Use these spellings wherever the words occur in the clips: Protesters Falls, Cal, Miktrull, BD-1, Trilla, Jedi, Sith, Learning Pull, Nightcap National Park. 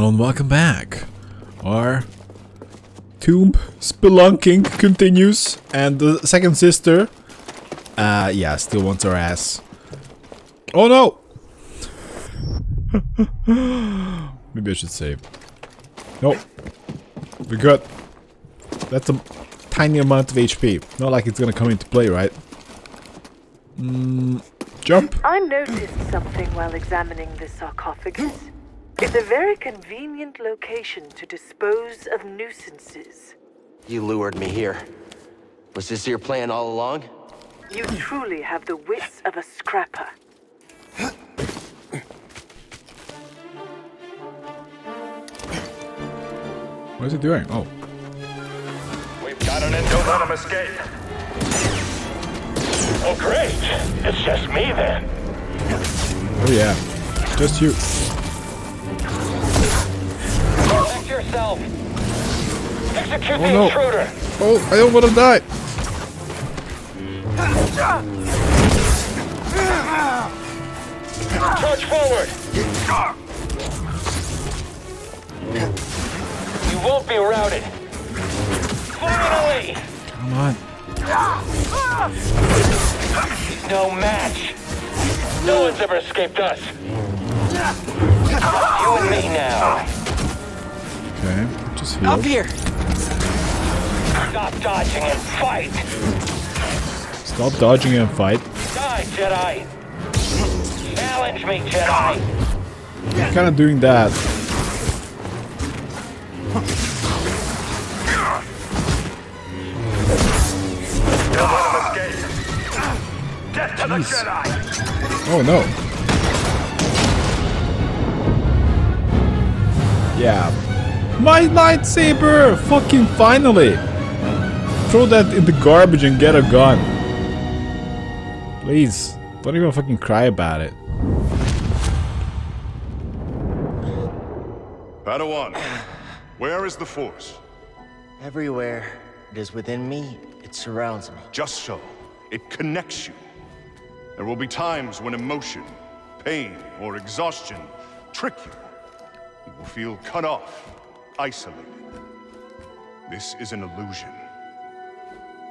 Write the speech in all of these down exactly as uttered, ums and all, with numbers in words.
Cal, and welcome back. Our tomb spelunking continues, and the second sister, uh, yeah, still wants her ass. Oh no! Maybe I should save. Nope. We're good. That's a tiny amount of H P. Not like it's gonna come into play, right? Mm, jump. I noticed something while examining this sarcophagus. It's a very convenient location to dispose of nuisances. You lured me here. Was this your plan all along? You truly have the wits of a scrapper. What is it doing? Oh. We've got an endovenom escape. Oh great! It's just me then. Oh yeah. Just you. Protect yourself. Execute oh, the no. intruder. Oh, I don't want to die. Charge forward. You won't be routed. Finally. Come on. No match. No one's ever escaped us. You and me now. Okay, just heal. Up here. Stop dodging and fight. Stop dodging and fight. Die, Jedi. Challenge me, Jedi. I'm kind of doing that. Jeez. Oh no. Yeah. My lightsaber! Fucking finally! Throw that in the garbage and get a gun. Please. Don't even fucking cry about it. Padawan, where is the Force? Everywhere. It is within me. It surrounds me. Just so. It connects you. There will be times when emotion, pain, or exhaustion trick you. You will feel cut off, isolated. This is an illusion.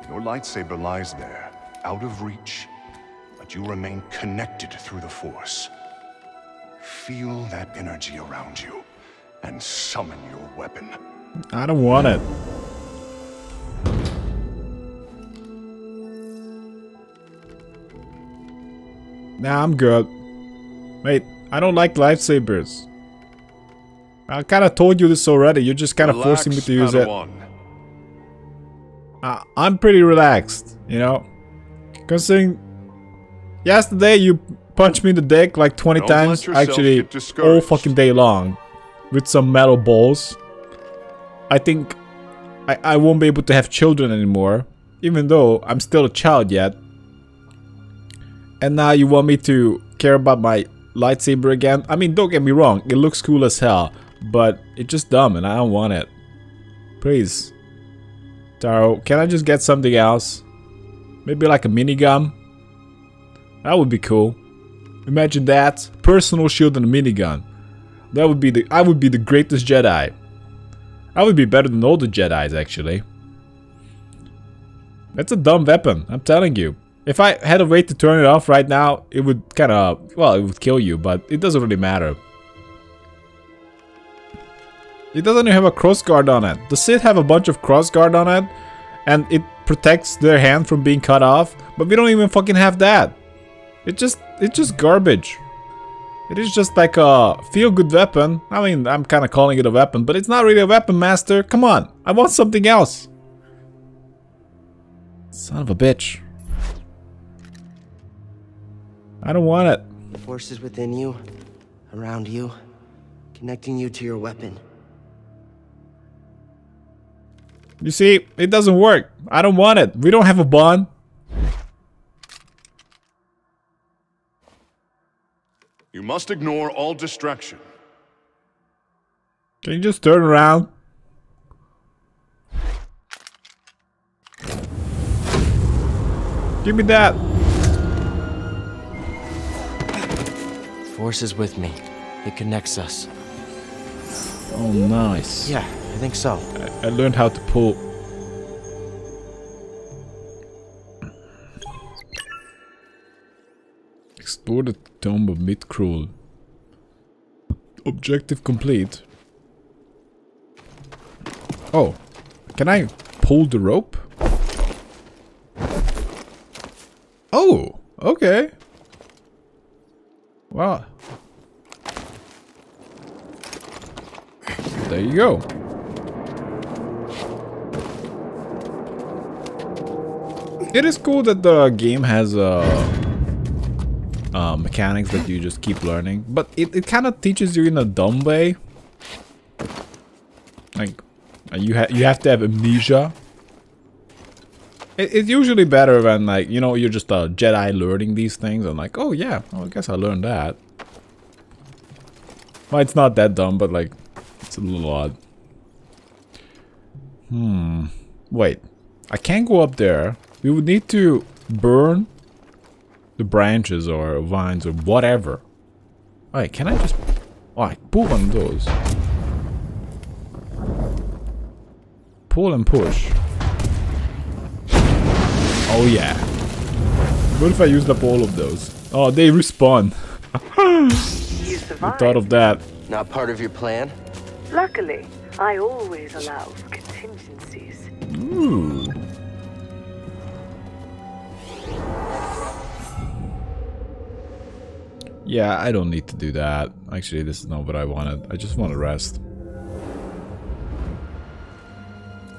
Your lightsaber lies there, out of reach, but you remain connected through the Force. Feel that energy around you, and summon your weapon. I don't want it. Nah, I'm good. Wait, I don't like lightsabers. I kinda told you this already, you're just kinda Relax, forcing me to use Padawan. it. Uh, I'm pretty relaxed, you know? Considering... yesterday you punched me in the dick like twenty don't times, actually all fucking day long. With some metal balls. I think... I, I won't be able to have children anymore. Even though I'm still a child yet. And now you want me to care about my lightsaber again? I mean, don't get me wrong, it looks cool as hell, but it's just dumb and I don't want it. Please. Taro, can I just get something else? Maybe like a minigun? That would be cool. Imagine that. Personal shield and a minigun. That would be the I would be the greatest Jedi. I would be better than all the Jedis actually. That's a dumb weapon, I'm telling you. If I had a way to turn it off right now, it would kind of, well, it would kill you, but it doesn't really matter. It doesn't even have a crossguard on it. The Sith have a bunch of crossguard on it, and it protects their hand from being cut off, but we don't even fucking have that. It just, it's just garbage. It is just like a feel-good weapon. I mean, I'm kind of calling it a weapon, but it's not really a weapon, Master. Come on, I want something else. Son of a bitch. I don't want it. The Force is within you, around you, connecting you to your weapon. You see, it doesn't work. I don't want it. We don't have a bond. You must ignore all distraction. Can you just turn around? Give me that. Force is with me. It connects us. Oh, nice. Yeah, I think so. I, I learned how to pull. Explore the tomb of Miktrull. Objective complete. Oh, can I pull the rope? Oh, okay. Wow. There you go. It is cool that the game has uh, uh, mechanics that you just keep learning, but it, it kind of teaches you in a dumb way. Like, you, ha you have to have amnesia. It, it's usually better when, like, you know, you're just a Jedi learning these things and like, oh yeah, well, I guess I learned that. Well, it's not that dumb, but like, it's a little odd. Hmm. Wait. I can't go up there. We would need to burn the branches or vines or whatever. Alright, can I just... Alright, pull one of those. Pull and push. Oh yeah. What if I used up all of those? Oh, they respawn. You survived. I thought of that. Not part of your plan? Luckily, I always allow for contingencies. Ooh. Yeah, I don't need to do that. Actually, this is not what I wanted. I just want to rest.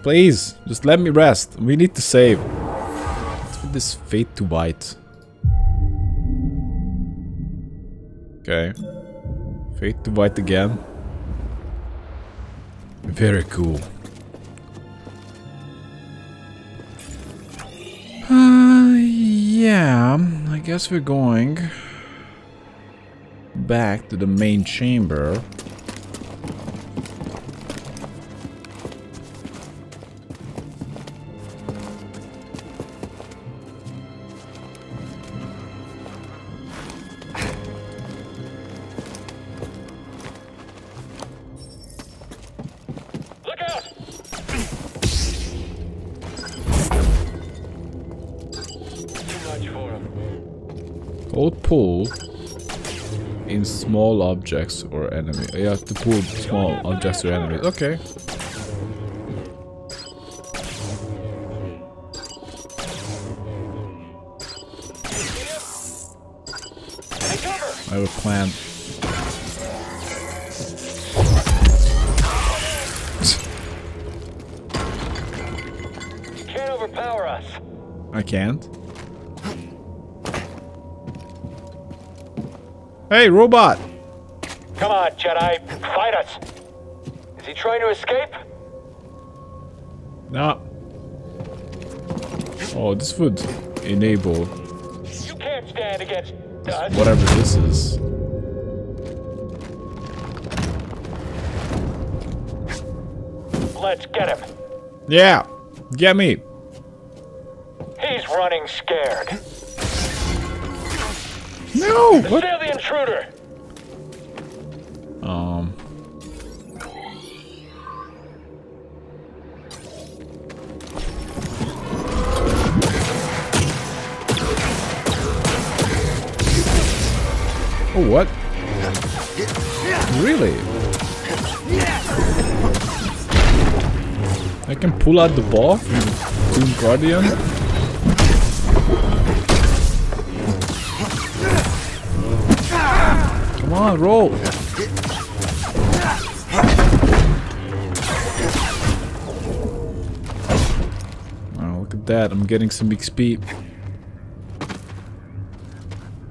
Please, just let me rest. We need to save. Let's put this fade to white. Okay. Fade to white again. Very cool. Uh, yeah, I guess we're going back to the main chamber. Hold pull in small objects or enemies. You have to pull small objects or enemies. Okay. I have a plan. You can't overpower us. I can't. Hey, robot! Come on, Jedi, fight us! Is he trying to escape? No. Nah. Oh, this would enable. You can't stand against us. Whatever this is. Let's get him. Yeah, get me. He's running scared. No! What? Still the intruder. Um. Oh, what? Really? I can pull out the ball from Doom Guardian. Come on, roll! Oh, look at that, I'm getting some X P.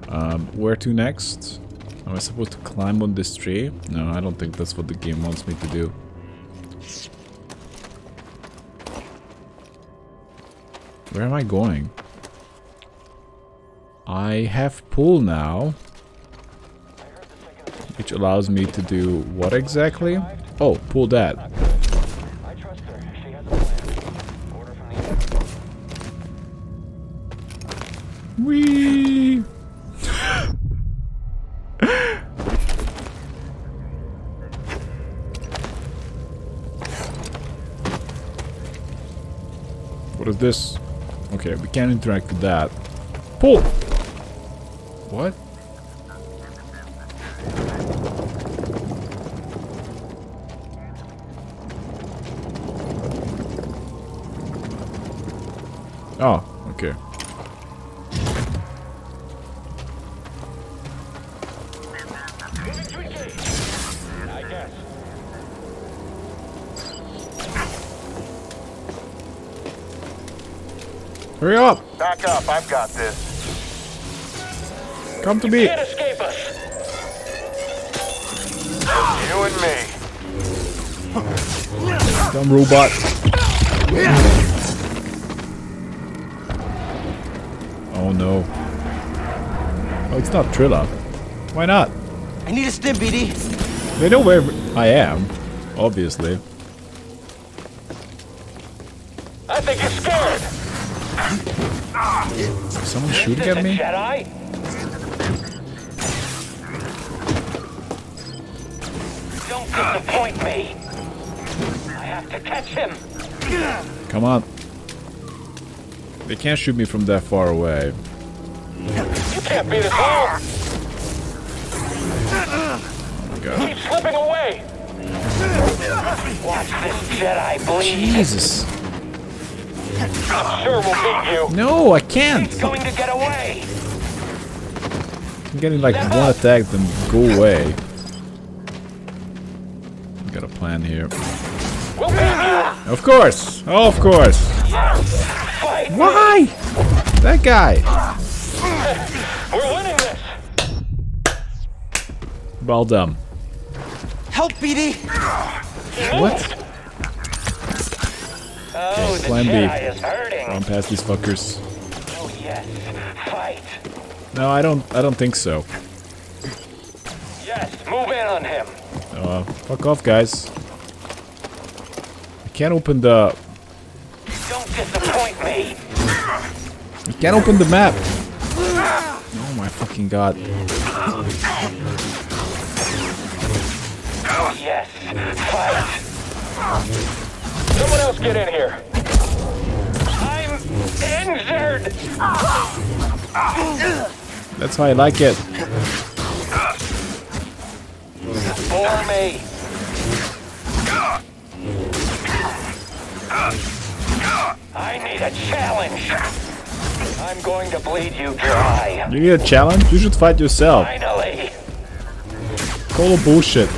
Um, where to next? Am I supposed to climb on this tree? No, I don't think that's what the game wants me to do. Where am I going? I have pull now, which allows me to do what exactly? Oh, pull that. Whee! What is this? Okay, we can't interact with that. Pull! What? Oh, okay. Hurry up! Back up, I've got this. Come to me! You can't escape us. You and me. Dumb robot. Oh no. Oh, it's not Trilla. Why not? I need a stim, B D. They know where I am, obviously. I think you're scared. Is someone shooting at me? Jedi? Don't disappoint me. I have to catch him. Come on. They can't shoot me from that far away. You can't beat us all. Oh my God. Keep slipping away. Watch this Jedi bleed. Jesus. I'm sure we'll beat you. No, I can't. He's going to get away. I'm getting like Step one up. attack, then go away. I've got a plan here. We'll beat you. Of course, oh, of course. Yes. Fight Why? Me. That guy. We're winning this. Well done. Help, B D. What? Oh, the Jedi is hurting. Run past these fuckers. Oh yes, fight. No, I don't. I don't think so. Yes, move in on him. Uh, fuck off, guys. I can't open the. Don't disappoint me. I can't open the map. Oh my fucking God. Oh yes, fight. Someone else get in here. I'm injured. That's how I like it. For me. I need a challenge. I'm going to bleed you dry. You need a challenge? You should fight yourself. Finally. Total bullshit.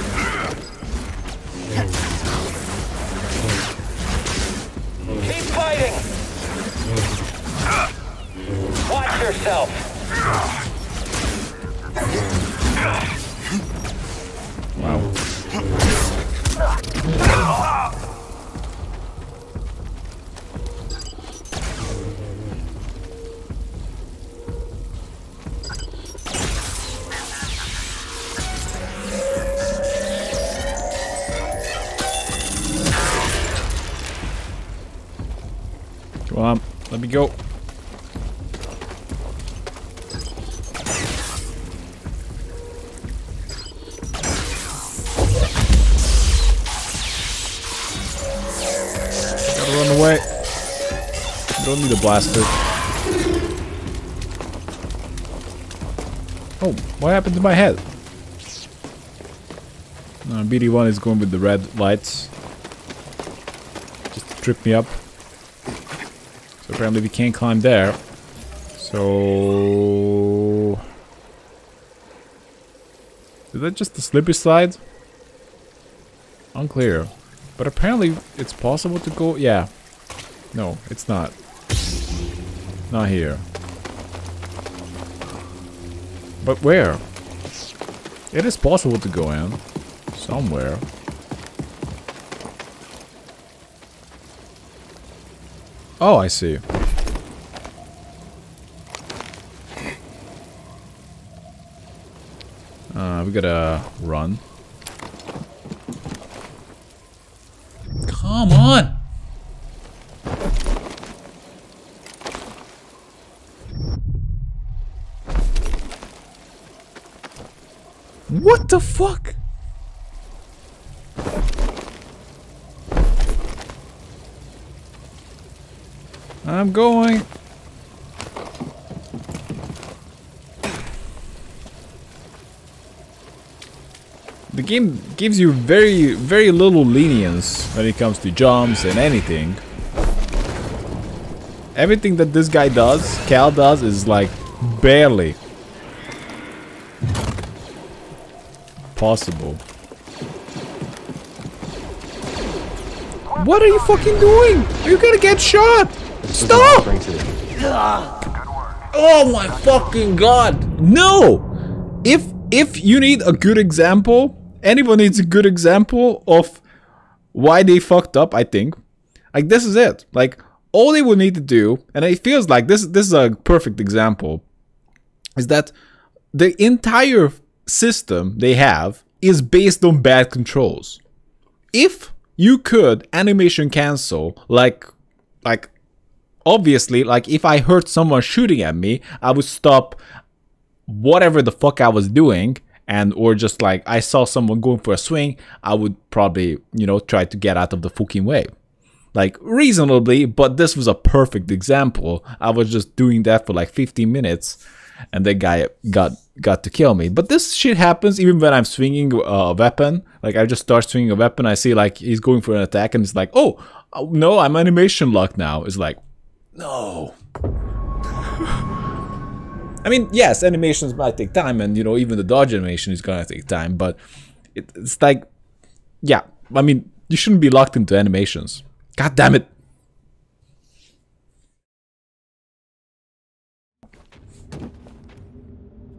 Let me go. Gotta run away. I don't need a blaster. Oh, what happened to my head? No, B D one is going with the red lights. Just to trip me up. Apparently we can't climb there, so... Is that just the slippery slide? Unclear. But apparently it's possible to go... Yeah. No, it's not. Not here. But where? It is possible to go in. Somewhere. Oh, I see. Uh, we gotta run. Come on! What the fuck? I'm going. The game gives you very, very little lenience when it comes to jumps and anything. Everything that this guy does, Cal does, is like barely possible. What are you fucking doing? You're gonna get shot! Stop! Oh my fucking god! No! If if you need a good example, anyone needs a good example of why they fucked up, I think. Like, this is it. Like, all they would need to do, and it feels like this, this is a perfect example, is that the entire system they have is based on bad controls. If you could animation cancel, like, like, obviously, like, if I heard someone shooting at me, I would stop whatever the fuck I was doing, and or just like I saw someone going for a swing, I would probably, you know, try to get out of the fucking way, like, reasonably. But this was a perfect example. I was just doing that for like fifteen minutes, and that guy got got to kill me. But this shit happens even when I'm swinging a weapon. Like, I just start swinging a weapon, I see like he's going for an attack, and it's like, oh no, I'm animation locked now. It's like, no. I mean, yes, animations might take time, and, you know, even the dodge animation is gonna take time, but it, it's like, yeah, I mean, you shouldn't be locked into animations. God damn it.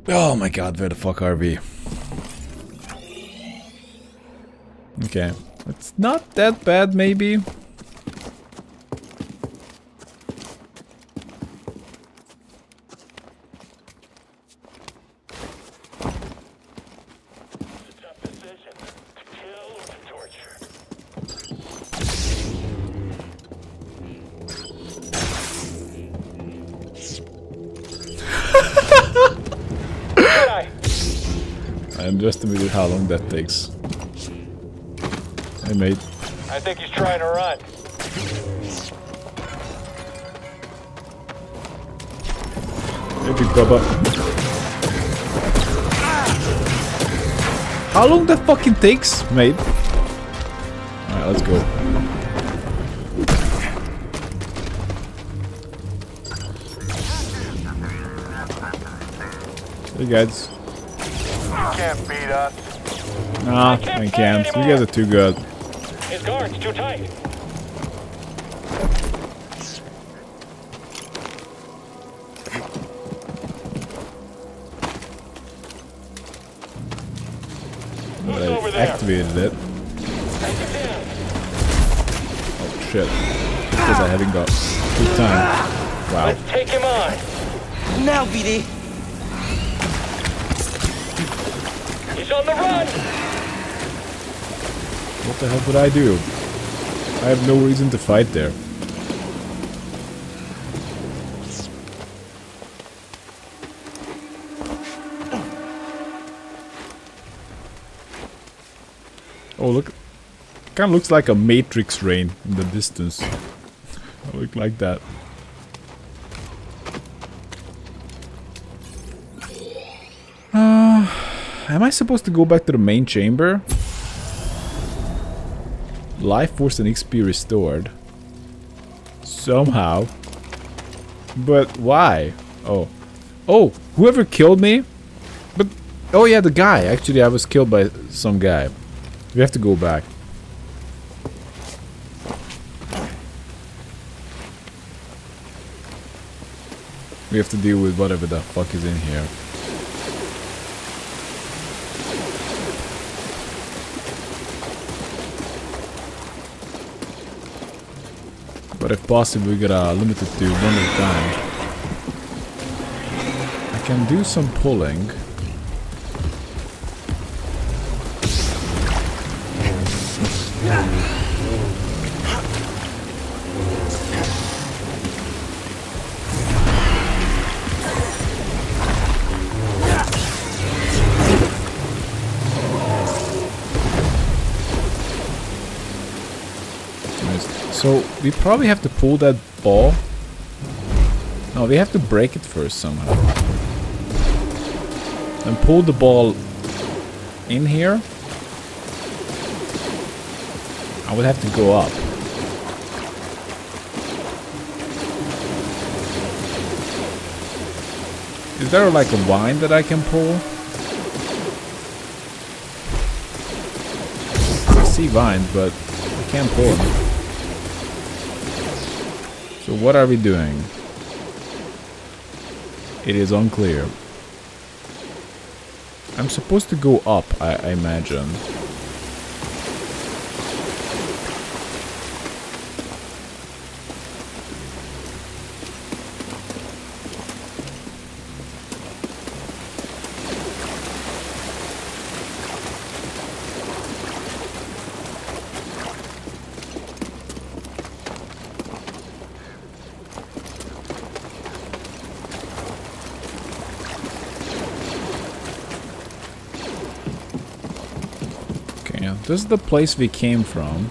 Oh my god, where the fuck are we? Okay, it's not that bad, maybe. Underestimated how long that takes. Hey, mate. I think he's trying to run. Hey, big brother. Ah! How long that fucking takes, mate? Alright, let's go. Hey, guys. Can't beat us. Nah, I can't. You guys are too good. His guard's too tight. But I activated it. Oh shit! Because I haven't got good time. Wow. Let's take him on. Now, B D. He's on the run! What the hell would I do? I have no reason to fight there. Oh, look. Kind of looks like a Matrix rain in the distance. I look like that. Am I supposed to go back to the main chamber? Life force and X P restored. Somehow. But why? Oh. Oh, whoever killed me? But, oh yeah, the guy. Actually, I was killed by some guy. We have to go back. We have to deal with whatever the fuck is in here. But if possible, we gotta limit it to one at a time. I can do some pulling. So we probably have to pull that ball Oh, we have to break it first somehow. And pull the ball in here. I would have to go up. Is there like a wine that I can pull? I see vines, but I can't pull them. So what are we doing? It is unclear. I'm supposed to go up, I, I imagine. This is the place we came from.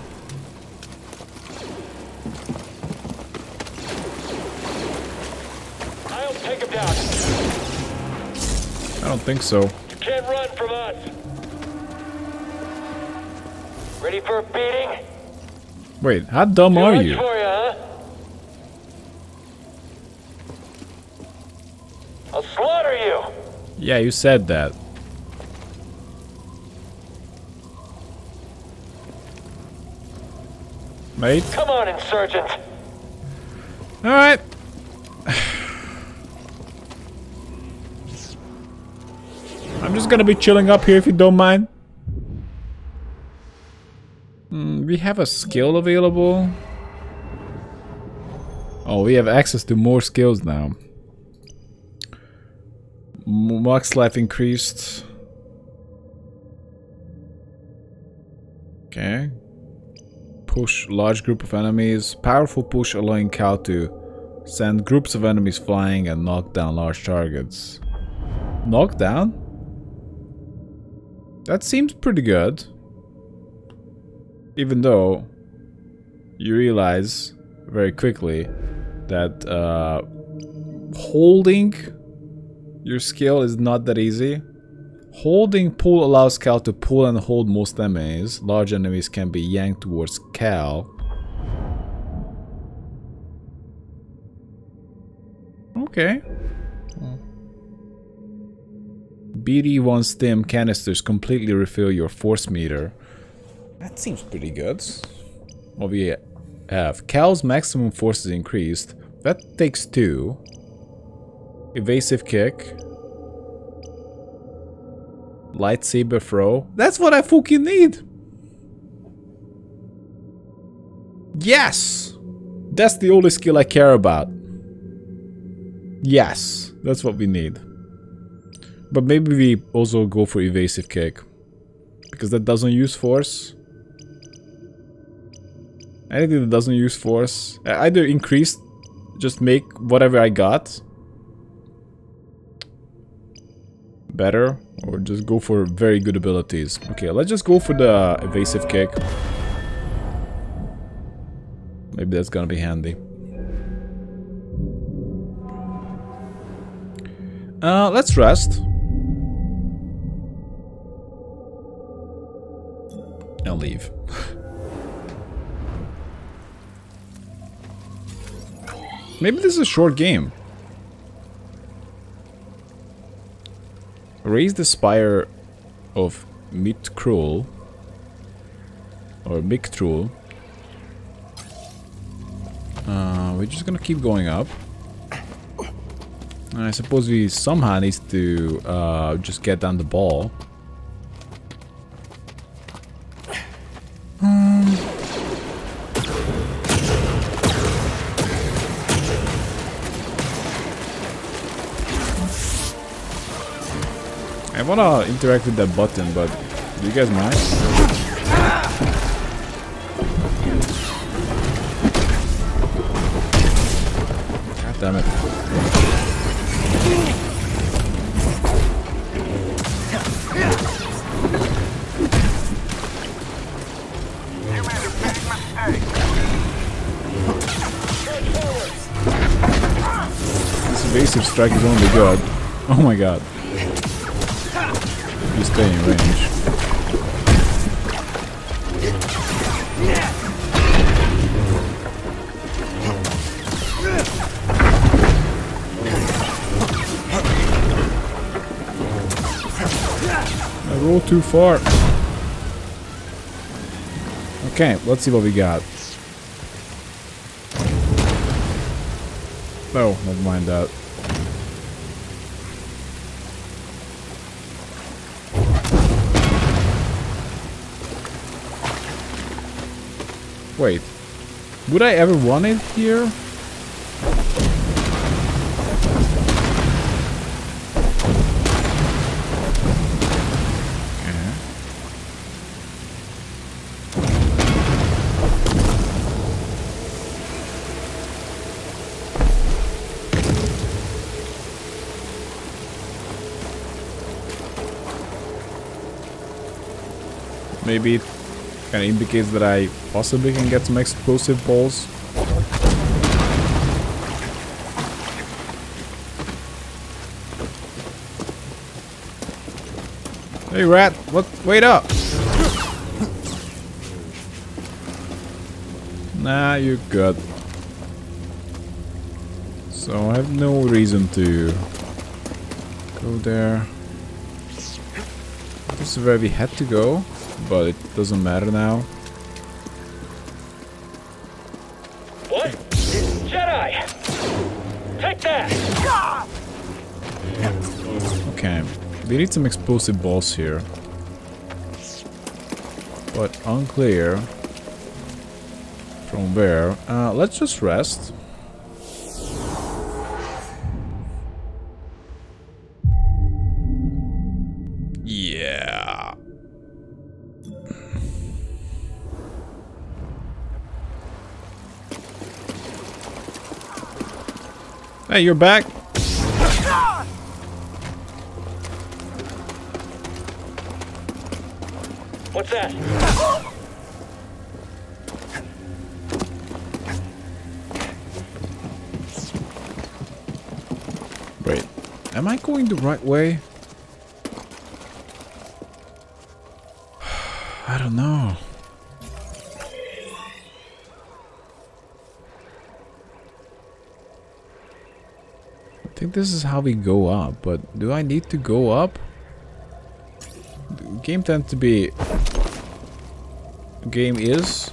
I'll take him down. I don't think so. You can't run from us. Ready for a beating? Wait, how dumb are you? For you, huh? I'll slaughter you. Yeah, you said that. Mate. Come on, insurgent. All right. I'm just gonna be chilling up here if you don't mind. Mm, we have a skill available. Oh, we have access to more skills now. Max life increased. Okay. Push large group of enemies. Powerful push allowing Cal to send groups of enemies flying and knock down large targets. Knock down? That seems pretty good. Even though you realize very quickly that uh, holding your skill is not that easy. Holding pull allows Cal to pull and hold most enemies. Large enemies can be yanked towards Cal. Okay. B D one stim canisters completely refill your force meter. That seems pretty good. What we have. Cal's maximum force is increased. That takes two. Evasive kick. Lightsaber throw. That's what I fucking need. Yes. That's the only skill I care about. Yes. That's what we need. But maybe we also go for evasive kick. Because that doesn't use force. Anything that doesn't use force. Either increase. Just make whatever I got better, or just go for very good abilities. Okay, let's just go for the evasive kick. Maybe that's gonna be handy. Uh, let's rest. I'll leave. Maybe this is a short game. Raise the spire of Miktrull or Miktrull. Uh, we're just gonna keep going up. And I suppose we somehow need to uh, just get down the ball. Um. I wanna interact with that button, but do you guys mind? God damn it. You made a big mistake. Straight forward. Evasive strike is only good. Oh my god. You stay in range. I rolled too far. Okay, let's see what we got. No, never mind that. Wait, would I ever want it here? Maybe it kind of indicates that I possibly can get some explosive balls. Hey rat, what? Wait up! Nah, you're good. So I have no reason to go there. This is where we had to go. But it doesn't matter now. What? Jedi! Take that! Okay. We need some explosive balls here. But unclear from where. Uh, let's just rest. Hey, you're back. What's that? Wait, am I going the right way? I don't know. I think this is how we go up, but do I need to go up? The game tends to be... The game is...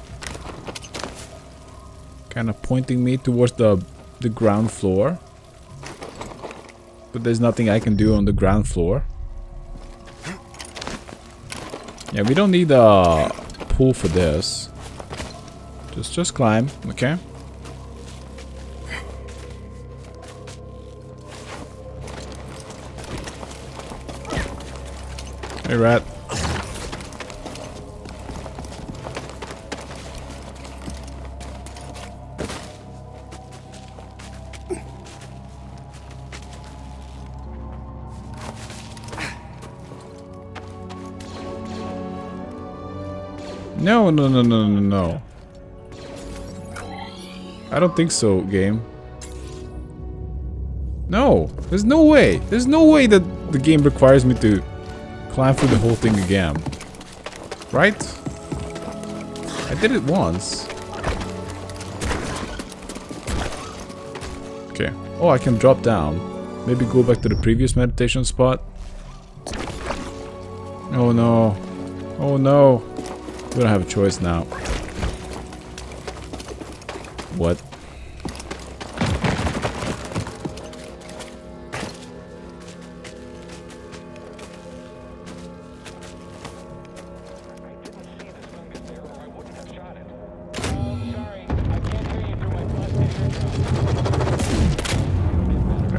kind of pointing me towards the, the ground floor. But there's nothing I can do on the ground floor. Yeah, we don't need a pool for this. Just, just climb, okay? Hey, rat. No, no, no, no, no, no. I don't think so, game. No, there's no way. There's no way that the game requires me to... climb through the whole thing again. Right? I did it once. Okay. Oh, I can drop down. Maybe go back to the previous meditation spot. Oh no. Oh no. We don't have a choice now. What?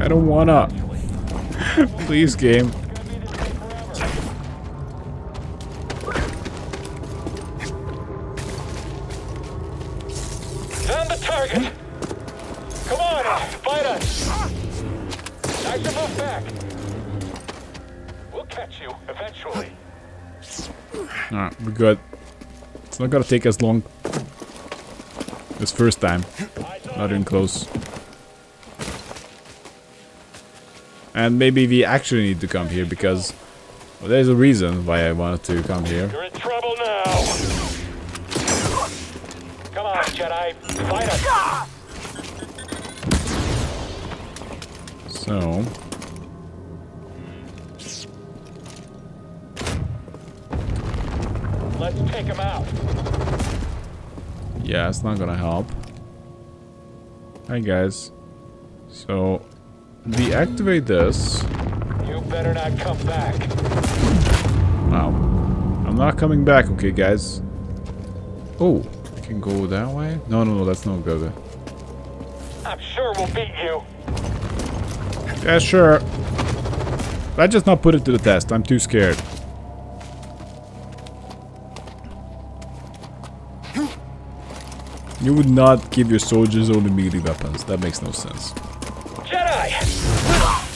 I don't wanna. Please, game. Found the target. Come on, fight us. Knock them off back. We'll catch you eventually. Alright, we're good. It's not gonna take us long. This first time. Not even close. And maybe we actually need to come here because, well, there's a reason why I wanted to come here. You're in trouble now. Come on, Jedi, fight us. So. Let's take him out. Yeah, it's not gonna help. Hi guys. So, deactivate this. You better not come back. Wow. I'm not coming back, okay guys. Oh, I can go that way? No, no, no, that's not good. I'm sure we'll beat you. Yeah, sure. Let's just not put it to the test. I'm too scared. You would not give your soldiers only melee weapons. That makes no sense. Jedi.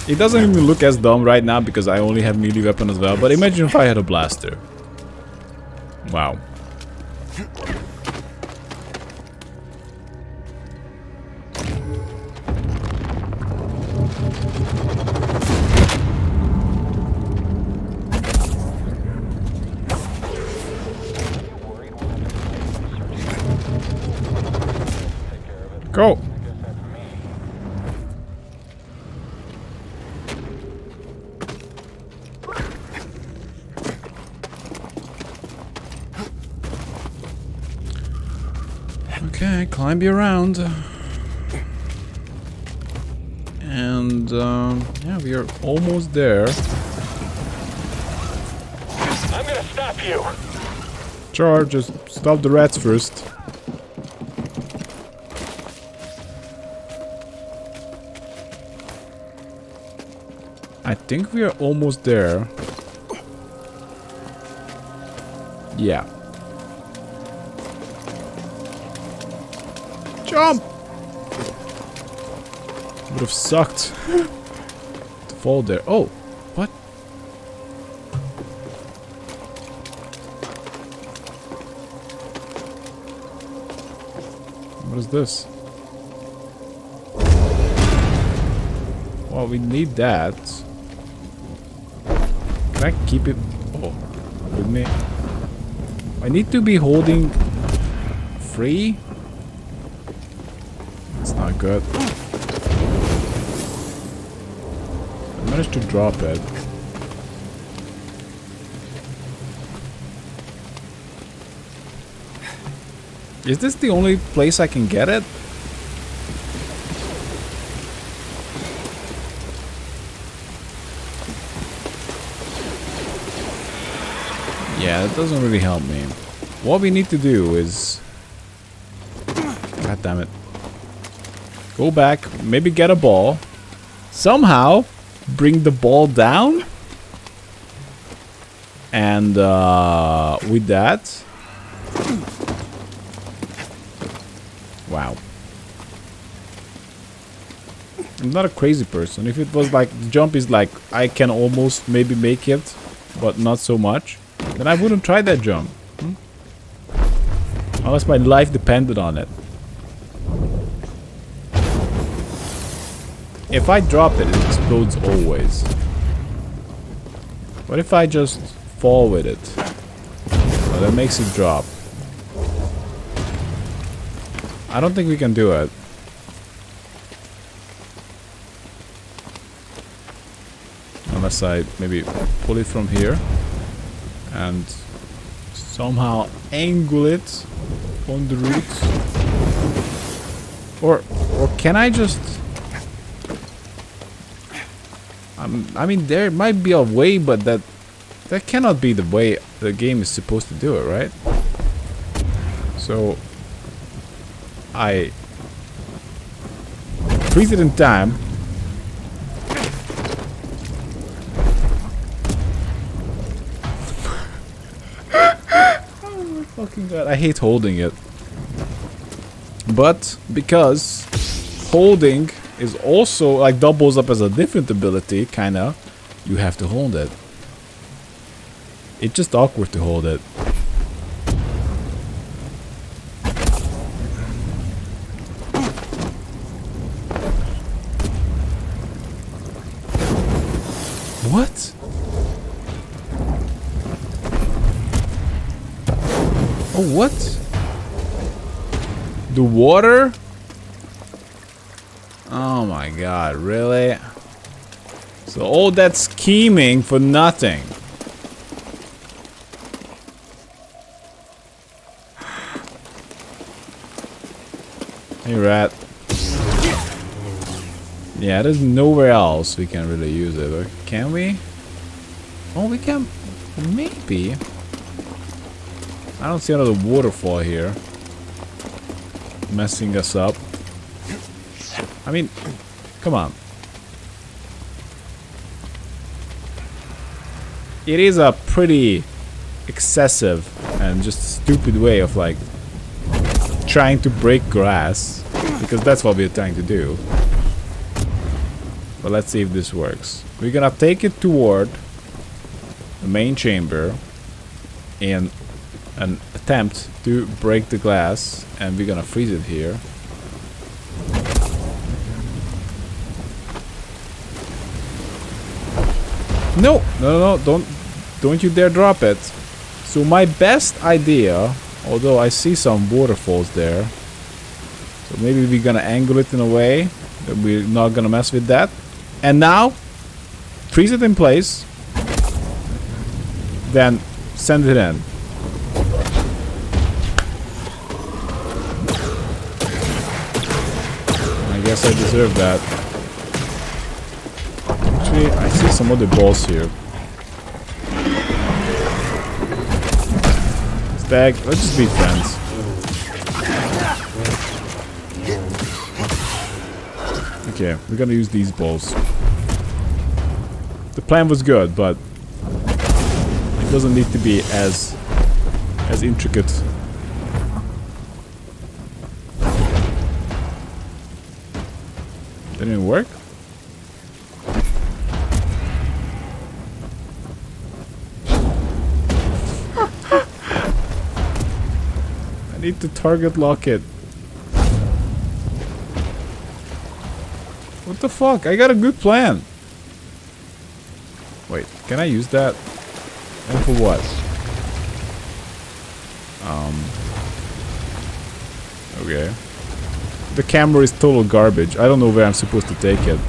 It doesn't even look as dumb right now because I only have melee weapon as well. But imagine if I had a blaster. Wow. Go! Okay, climb you around. And, uh, yeah, we are almost there. I'm gonna stop you! Charge, just stop the rats first. I think we are almost there. Yeah. Jump! Would have sucked to fall there. Oh, what? What is this? Well, we need that. I keep it oh, with me. I need to be holding free. It's not good. I managed to drop it. Is this the only place I can get it? Yeah, that doesn't really help me. What we need to do is... God damn it. Go back, maybe get a ball. Somehow, bring the ball down. And uh, with that... Wow. I'm not a crazy person. If it was like, the jump is like, I can almost maybe make it, but not so much. Then I wouldn't try that jump. Hmm? Unless my life depended on it. If I drop it, it explodes always. What if I just fall with it? Oh, that makes it drop. I don't think we can do it. Unless I maybe pull it from here. And somehow angle it on the roots, or or can I just? I'm, I mean, there might be a way, but that that cannot be the way the game is supposed to do it, right? So I freeze it in time. God, I hate holding it, but because holding is also like doubles up as a different ability, kinda, you have to hold it. It's just awkward to hold it. What? Oh, what? The water? Oh my god, really? So all that scheming for nothing. Hey, rat. Yeah, there's nowhere else we can really use it, but can we? Oh, we can... maybe. I don't see another waterfall here messing us up. I mean, come on. It is a pretty excessive and just stupid way of like trying to break grass, because that's what we're trying to do. But let's see if this works. We're gonna take it toward the main chamber in an attempt to break the glass, and we're gonna freeze it here. No, no, no, don't, don't you dare drop it. So my best idea, although I see some waterfalls there, so maybe we're gonna angle it in a way that we're not gonna mess with that. And now, freeze it in place, then send it in. I guess I deserve that. Actually, I see some other balls here. Stag, let's just be friends. Okay, we're gonna use these balls. The plan was good, but it doesn't need to be as as intricate. Didn't it work? I need to target lock it. What the fuck? I got a good plan. Wait, can I use that? And for what? Um. Okay. The camera is total garbage. I don't know where I'm supposed to take it.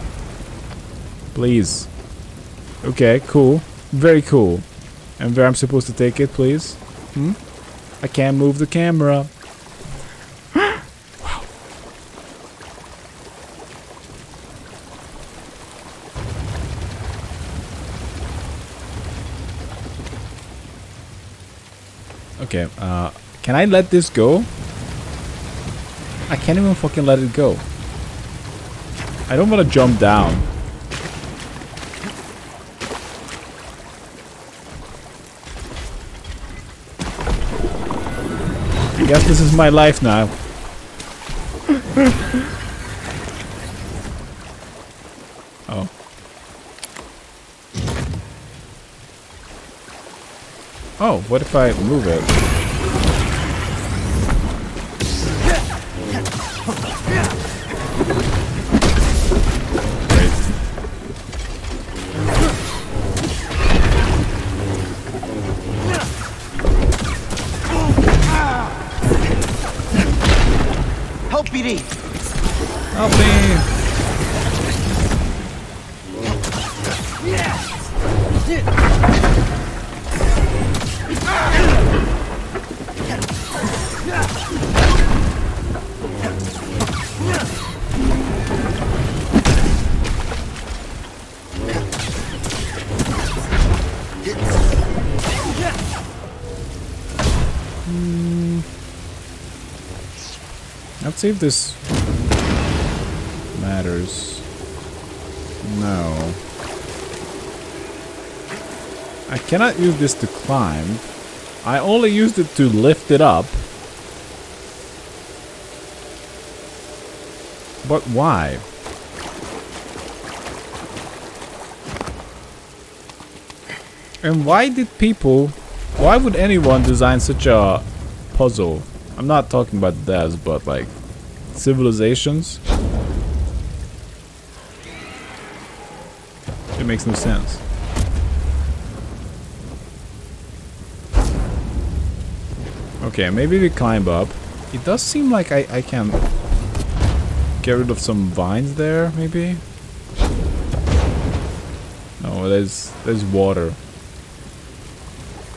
Please. Okay, cool. Very cool. And where I'm supposed to take it, please? Hmm? I can't move the camera. Okay, uh, can I let this go? I can't even fucking let it go. I don't want to jump down. I guess this is my life now. Oh. Oh, what if I move it? Wait. Help, B D! Help me! Let's see if this matters. No. I cannot use this to climb. I only used it to lift it up. But why? And why did people... why would anyone design such a puzzle? I'm not talking about devs, but like civilizations. It makes no sense. Okay, maybe we climb up. It does seem like I, I can get rid of some vines there, maybe? No, there's, there's water.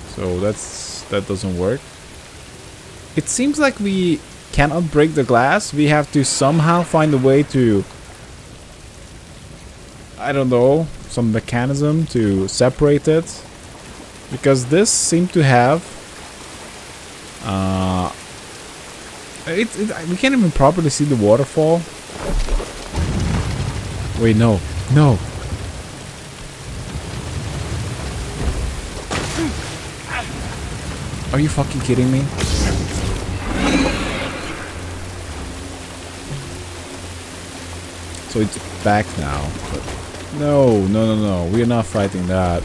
So that's that doesn't work. It seems like we cannot break the glass. We have to somehow find a way to... I don't know, some mechanism to separate it. Because this seemed to have... Uh, it, it, we can't even properly see the waterfall. Wait, no. No! Are you fucking kidding me? So it's back now. But no, no, no, no. We are not fighting that.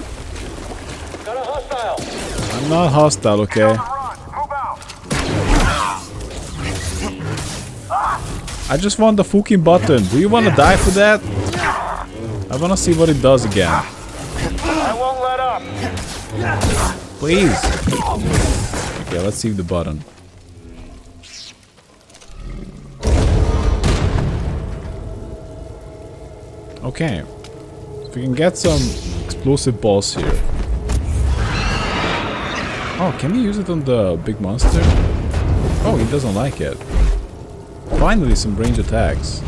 Not a hostile. I'm not hostile, okay? I just want the fucking button. Do you want to die for that? I want to see what it does again. I won't let up. Please. Okay, let's see the button. Okay. If we can get some explosive balls here. Oh, can we use it on the big monster? Oh, he doesn't like it. Finally, some range attacks.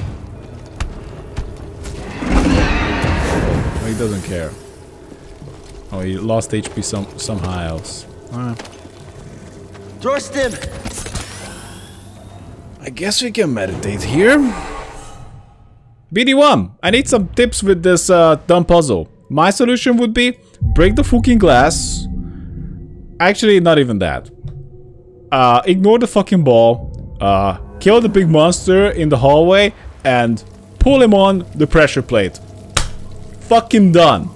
Oh, he doesn't care. Oh, he lost H P some somehow else. Alright. Torsten! I guess we can meditate here. B D one, I need some tips with this uh, dumb puzzle. My solution would be break the fucking glass. Actually, not even that. Uh, ignore the fucking ball. Uh, kill the big monster in the hallway and pull him on the pressure plate. Fucking done.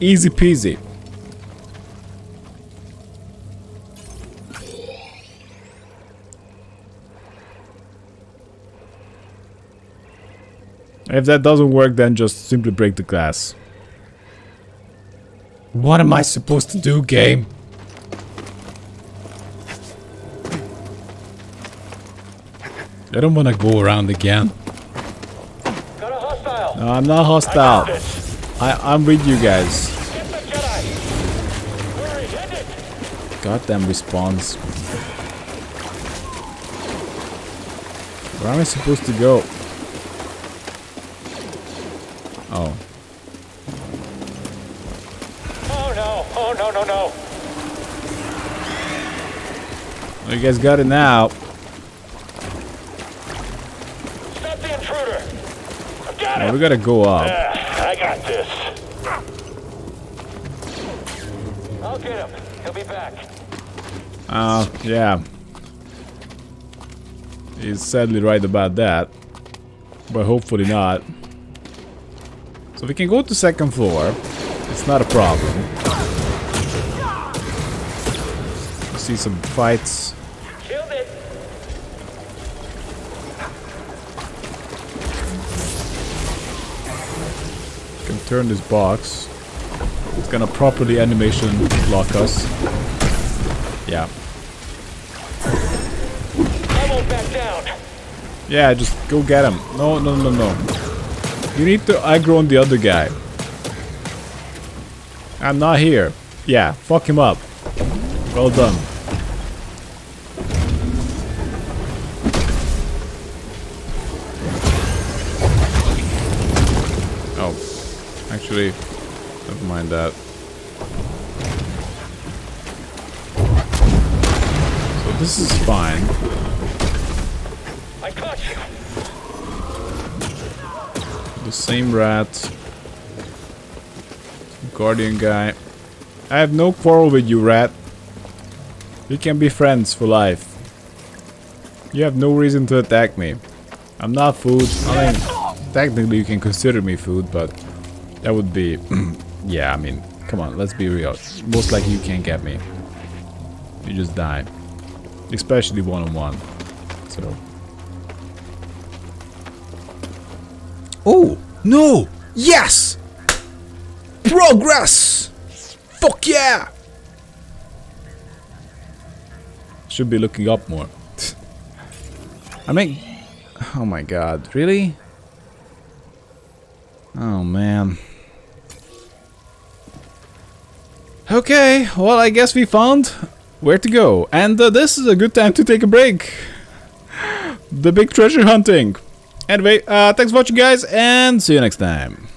Easy peasy. If that doesn't work, then just simply break the glass. What am I supposed to do, game? I don't want to go around again. Got a hostile. No, I'm not hostile. I, I'm with you guys. Get the Jedi. Goddamn response. Where am I supposed to go? Oh. Oh no! Oh no! No no! Well, you guys got it now. Stop the intruder! I've got it. We gotta go up. Uh. I got this. I'll get him. He'll be back. Uh, yeah. He's sadly right about that. But hopefully not. So we can go to second floor. It's not a problem. See some fights. Killed it. Turn this box. It's gonna properly animation lock us. Yeah. I won't back down. Yeah, just go get him. No, no, no, no. You need to aggro on the other guy. I'm not here. Yeah, fuck him up. Well done. Actually, never mind that. So this is fine. I caught you. The same rat. Guardian guy. I have no quarrel with you, rat. We can be friends for life. You have no reason to attack me. I'm not food. I mean, technically you can consider me food, but... that would be... yeah, I mean, come on, let's be real. Most likely you can't get me. You just die. Especially one-on-one. So... oh! No! Yes! Progress! Fuck yeah! Should be looking up more. I mean... Oh my god, really? Oh man. Okay, well I guess we found where to go. And uh, this is a good time to take a break. The big treasure hunting. Anyway, uh, thanks for watching guys and see you next time.